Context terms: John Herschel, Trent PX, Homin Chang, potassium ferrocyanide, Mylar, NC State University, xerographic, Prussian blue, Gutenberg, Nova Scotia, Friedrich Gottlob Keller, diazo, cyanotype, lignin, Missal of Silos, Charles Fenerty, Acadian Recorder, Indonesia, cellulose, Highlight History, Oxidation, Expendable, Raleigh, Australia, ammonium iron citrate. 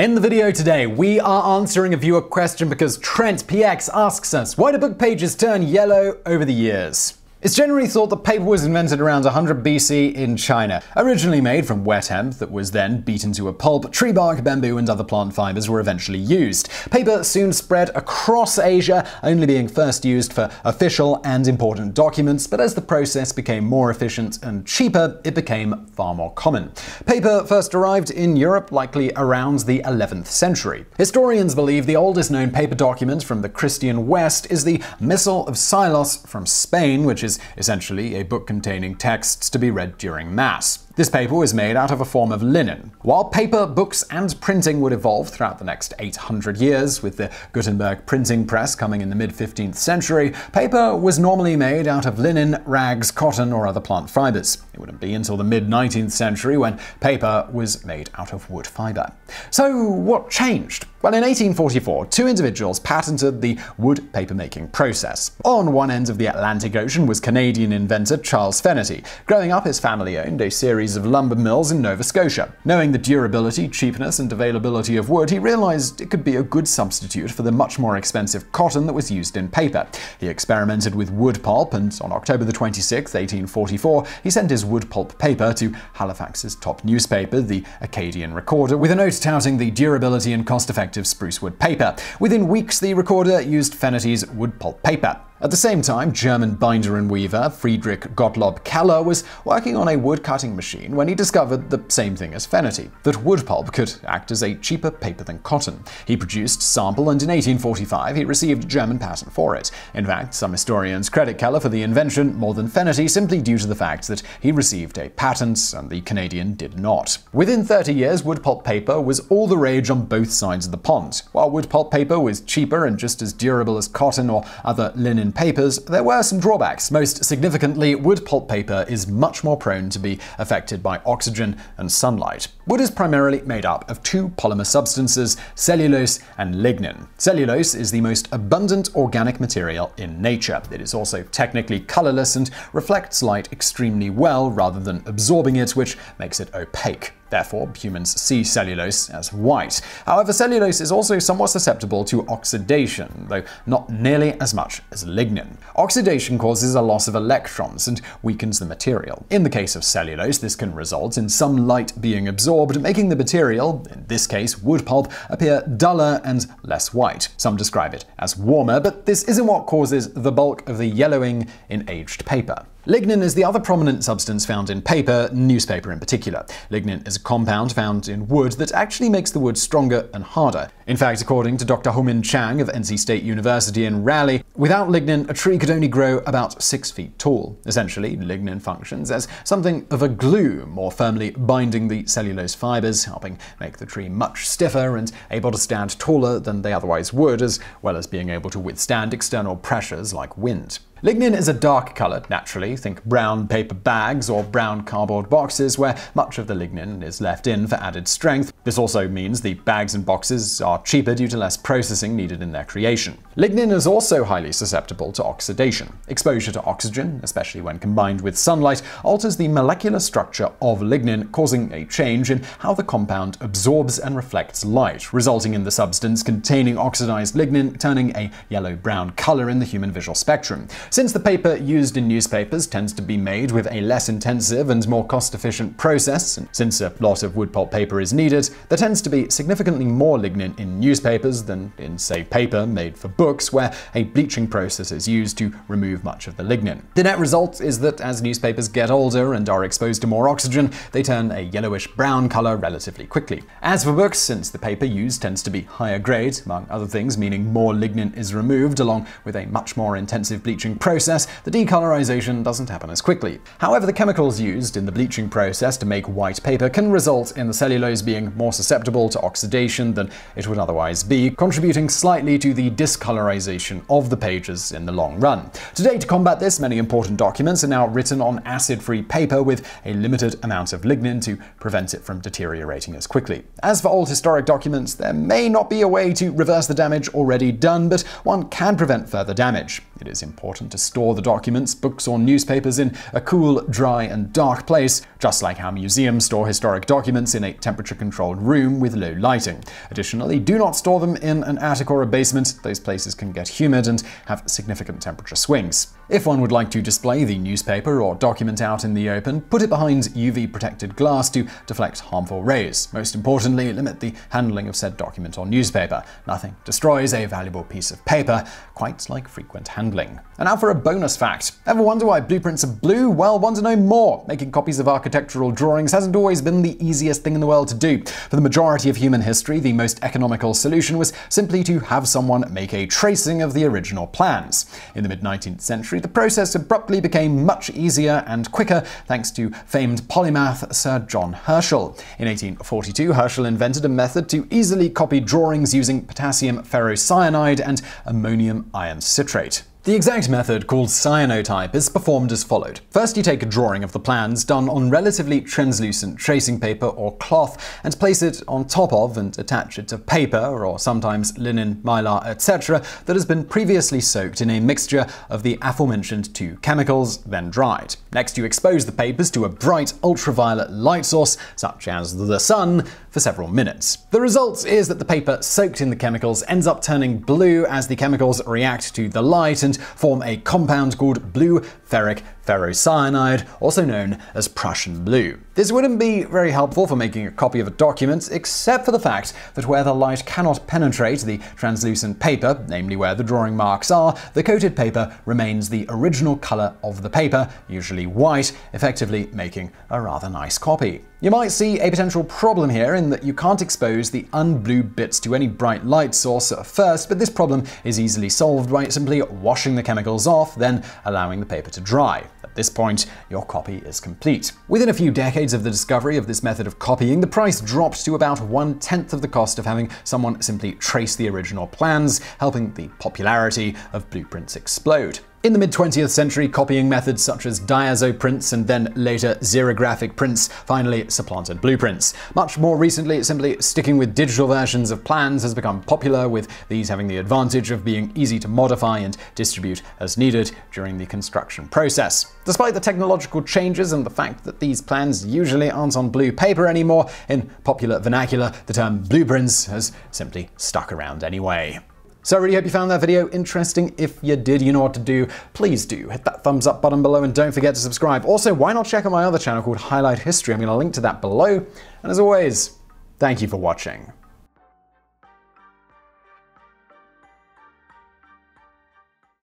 In the video today, we are answering a viewer question because Trent PX asks us, why do book pages turn yellow over the years? It's generally thought that paper was invented around 100 BC in China. Originally made from wet hemp that was then beaten to a pulp, tree bark, bamboo, and other plant fibers were eventually used. Paper soon spread across Asia, only being first used for official and important documents, but as the process became more efficient and cheaper, it became far more common. Paper first arrived in Europe likely around the 11th century. Historians believe the oldest known paper document from the Christian West is the Missal of Silos from Spain, which is essentially a book containing texts to be read during Mass. This paper was made out of a form of linen. While paper, books, and printing would evolve throughout the next 800 years, with the Gutenberg printing press coming in the mid-15th century, paper was normally made out of linen, rags, cotton, or other plant fibers. It wouldn't be until the mid-19th century when paper was made out of wood fiber. So what changed? Well, in 1844, two individuals patented the wood papermaking process. On one end of the Atlantic Ocean was Canadian inventor Charles Fenerty. Growing up, his family owned a series of lumber mills in Nova Scotia. Knowing the durability, cheapness, and availability of wood, he realized it could be a good substitute for the much more expensive cotton that was used in paper. He experimented with wood pulp, and on October 26, 1844, he sent his wood pulp paper to Halifax's top newspaper, the Acadian Recorder, with a note touting the durability and cost-effective spruce wood paper. Within weeks, the Recorder used Fenerty's wood pulp paper. At the same time, German binder and weaver Friedrich Gottlob Keller was working on a wood-cutting machine when he discovered the same thing as Fenerty, that wood pulp could act as a cheaper paper than cotton. He produced sample, and in 1845 he received a German patent for it. In fact, some historians credit Keller for the invention more than Fenerty, simply due to the fact that he received a patent and the Canadian did not. Within 30 years, wood pulp paper was all the rage on both sides of the pond. While wood pulp paper was cheaper and just as durable as cotton or other linen papers, there were some drawbacks. Most significantly, wood pulp paper is much more prone to be affected by oxygen and sunlight. Wood is primarily made up of two polymer substances, cellulose and lignin. Cellulose is the most abundant organic material in nature. It is also technically colorless and reflects light extremely well rather than absorbing it, which makes it opaque. Therefore, humans see cellulose as white. However, cellulose is also somewhat susceptible to oxidation, though not nearly as much as lignin. Oxidation causes a loss of electrons and weakens the material. In the case of cellulose, this can result in some light being absorbed, making the material, in this case wood pulp, appear duller and less white. Some describe it as warmer, but this isn't what causes the bulk of the yellowing in aged paper. Lignin is the other prominent substance found in paper, newspaper in particular. Lignin is a compound found in wood that actually makes the wood stronger and harder. In fact, according to Dr. Homin Chang of NC State University in Raleigh, without lignin, a tree could only grow about 6 feet tall. Essentially, lignin functions as something of a glue, more firmly binding the cellulose fibers, helping make the tree much stiffer and able to stand taller than they otherwise would, as well as being able to withstand external pressures like wind. Lignin is a dark color, naturally. Think brown paper bags or brown cardboard boxes, where much of the lignin is left in for added strength. This also means the bags and boxes are cheaper due to less processing needed in their creation. Lignin is also highly susceptible to oxidation. Exposure to oxygen, especially when combined with sunlight, alters the molecular structure of lignin, causing a change in how the compound absorbs and reflects light, resulting in the substance containing oxidized lignin turning a yellow-brown color in the human visual spectrum. Since the paper used in newspapers tends to be made with a less intensive and more cost-efficient process, and since a lot of wood pulp paper is needed, there tends to be significantly more lignin in newspapers than in, say, paper made for books, where a bleaching process is used to remove much of the lignin. The net result is that as newspapers get older and are exposed to more oxygen, they turn a yellowish-brown color relatively quickly. As for books, since the paper used tends to be higher grade, among other things, meaning more lignin is removed, along with a much more intensive bleaching process, the decolorization doesn't happen as quickly. However, the chemicals used in the bleaching process to make white paper can result in the cellulose being more susceptible to oxidation than it would otherwise be, contributing slightly to the discolorization of the pages in the long run. Today, to combat this, many important documents are now written on acid-free paper with a limited amount of lignin to prevent it from deteriorating as quickly. As for old historic documents, there may not be a way to reverse the damage already done, but one can prevent further damage. It is important to store the documents, books, or newspapers in a cool, dry, and dark place, just like how museums store historic documents in a temperature-controlled room with low lighting. Additionally, do not store them in an attic or a basement. Those places can get humid and have significant temperature swings. If one would like to display the newspaper or document out in the open, put it behind UV-protected glass to deflect harmful rays. Most importantly, limit the handling of said document or newspaper. Nothing destroys a valuable piece of paper, quite like frequent handling. And now for a bonus fact. Ever wonder why blueprints are blue? Well, want to know more? Making copies of architectural drawings hasn't always been the easiest thing in the world to do. For the majority of human history, the most economical solution was simply to have someone make a tracing of the original plans. In the mid-19th century, the process abruptly became much easier and quicker thanks to famed polymath Sir John Herschel. In 1842, Herschel invented a method to easily copy drawings using potassium ferrocyanide and ammonium iron citrate. The exact method, called cyanotype, is performed as followed. First, you take a drawing of the plans done on relatively translucent tracing paper or cloth and place it on top of and attach it to paper, or sometimes linen, mylar, etc., that has been previously soaked in a mixture of the aforementioned two chemicals, then dried. Next, you expose the papers to a bright ultraviolet light source, such as the sun, for several minutes. The result is that the paper soaked in the chemicals ends up turning blue as the chemicals react to the light and form a compound called blue ferric ferrocyanide, also known as Prussian blue. This wouldn't be very helpful for making a copy of a document, except for the fact that where the light cannot penetrate the translucent paper, namely where the drawing marks are, the coated paper remains the original color of the paper, usually white, effectively making a rather nice copy. You might see a potential problem here in that you can't expose the unblue bits to any bright light source at first, but this problem is easily solved by simply washing the chemicals off, then allowing the paper to dry. At this point, your copy is complete. Within a few decades of the discovery of this method of copying, the price dropped to about 1/10 of the cost of having someone simply trace the original plans, helping the popularity of blueprints explode. In the mid-20th century, copying methods such as diazo prints and then later xerographic prints finally supplanted blueprints. Much more recently, simply sticking with digital versions of plans has become popular, with these having the advantage of being easy to modify and distribute as needed during the construction process. Despite the technological changes and the fact that these plans usually aren't on blue paper anymore, in popular vernacular, the term blueprints has simply stuck around anyway. So I really hope you found that video interesting. If you did, you know what to do. Please do hit that thumbs up button below and don't forget to subscribe. Also, why not check out my other channel called Highlight History? I'm going to link to that below. And as always, thank you for watching.